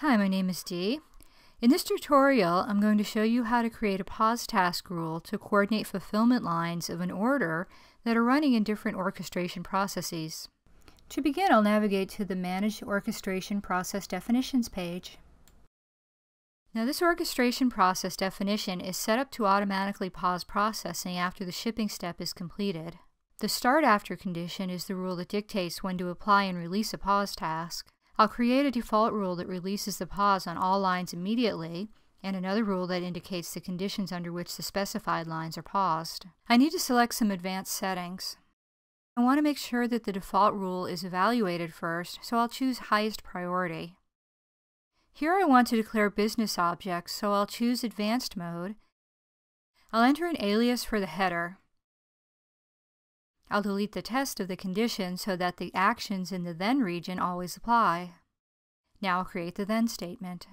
Hi, my name is Dee. In this tutorial, I'm going to show you how to create a pause task rule to coordinate fulfillment lines of an order that are running in different orchestration processes. To begin, I'll navigate to the Manage Orchestration Process Definitions page. Now, this orchestration process definition is set up to automatically pause processing after the shipping step is completed. The Start After condition is the rule that dictates when to apply and release a pause task. I'll create a default rule that releases the pause on all lines immediately, and another rule that indicates the conditions under which the specified lines are paused. I need to select some advanced settings. I want to make sure that the default rule is evaluated first, so I'll choose Highest Priority. Here I want to declare business objects, so I'll choose Advanced Mode. I'll enter an alias for the header. I'll delete the test of the condition so that the actions in the then region always apply. Now I'll create the then statement.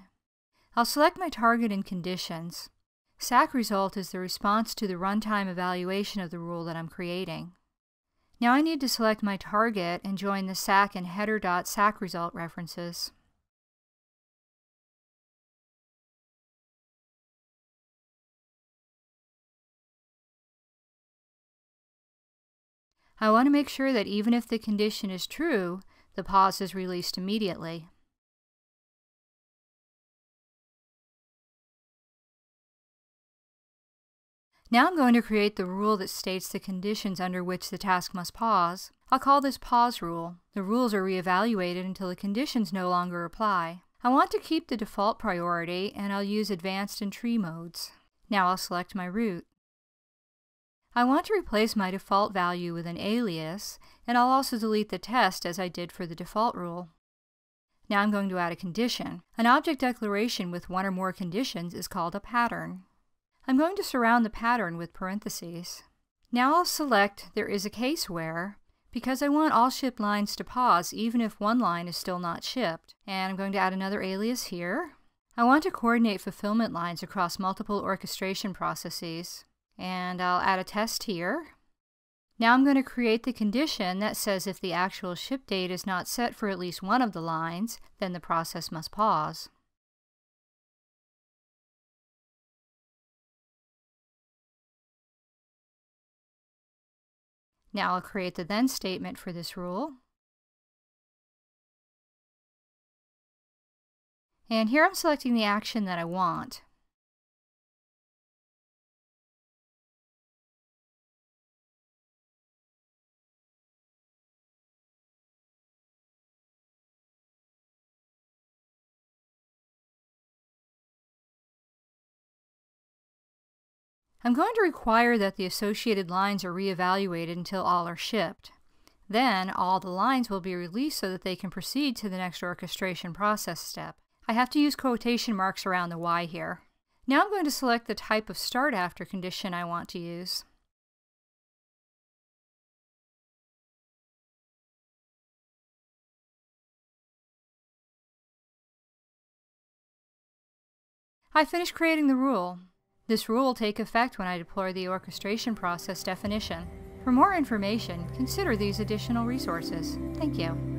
I'll select my target and conditions. SAC result is the response to the runtime evaluation of the rule that I'm creating. Now I need to select my target and join the SAC and header.SAC result references. I want to make sure that even if the condition is true, the pause is released immediately. Now I'm going to create the rule that states the conditions under which the task must pause. I'll call this Pause Rule. The rules are reevaluated until the conditions no longer apply. I want to keep the default priority, and I'll use Advanced and Tree modes. Now I'll select my route. I want to replace my default value with an alias, and I'll also delete the test as I did for the default rule. Now I'm going to add a condition. An object declaration with one or more conditions is called a pattern. I'm going to surround the pattern with parentheses. Now I'll select There is a case where, because I want all shipped lines to pause even if one line is still not shipped. And I'm going to add another alias here. I want to coordinate fulfillment lines across multiple orchestration processes. And I'll add a test here. Now I'm going to create the condition that says if the actual ship date is not set for at least one of the lines, then the process must pause. Now I'll create the then statement for this rule. And here I'm selecting the action that I want. I'm going to require that the associated lines are reevaluated until all are shipped. Then all the lines will be released so that they can proceed to the next orchestration process step. I have to use quotation marks around the Y here. Now I'm going to select the type of Start After condition I want to use. I finished creating the rule. This rule will take effect when I deploy the orchestration process definition. For more information, consider these additional resources. Thank you.